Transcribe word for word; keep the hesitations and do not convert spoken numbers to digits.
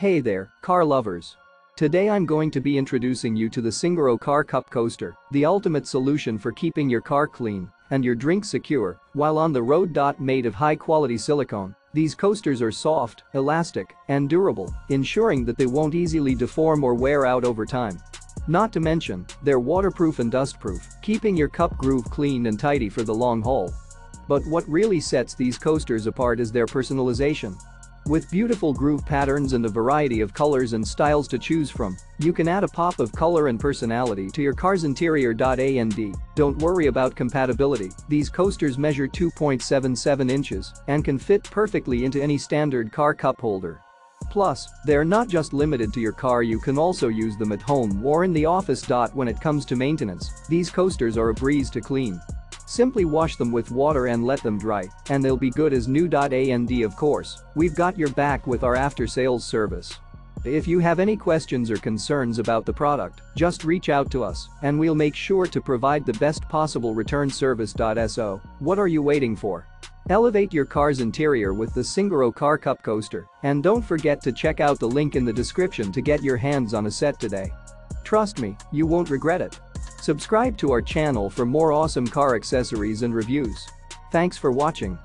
Hey there, car lovers. Today I'm going to be introducing you to the Singaro Car Cup Coaster, the ultimate solution for keeping your car clean and your drink secure while on the road. Made of high-quality silicone, these coasters are soft, elastic, and durable, ensuring that they won't easily deform or wear out over time. Not to mention, they're waterproof and dustproof, keeping your cup groove clean and tidy for the long haul. But what really sets these coasters apart is their personalization. With beautiful groove patterns and a variety of colors and styles to choose from, you can add a pop of color and personality to your car's interior. And don't worry about compatibility, these coasters measure two point seven seven inches and can fit perfectly into any standard car cup holder. Plus, they're not just limited to your car, you can also use them at home or in the office. When it comes to maintenance, these coasters are a breeze to clean. Simply wash them with water and let them dry, and they'll be good as new. And of course, we've got your back with our after-sales service. If you have any questions or concerns about the product, just reach out to us, and we'll make sure to provide the best possible return service. So, what are you waiting for? Elevate your car's interior with the Singaro Car Cup Coaster, and don't forget to check out the link in the description to get your hands on a set today. Trust me, you won't regret it. Subscribe to our channel for more awesome car accessories and reviews. Thanks for watching.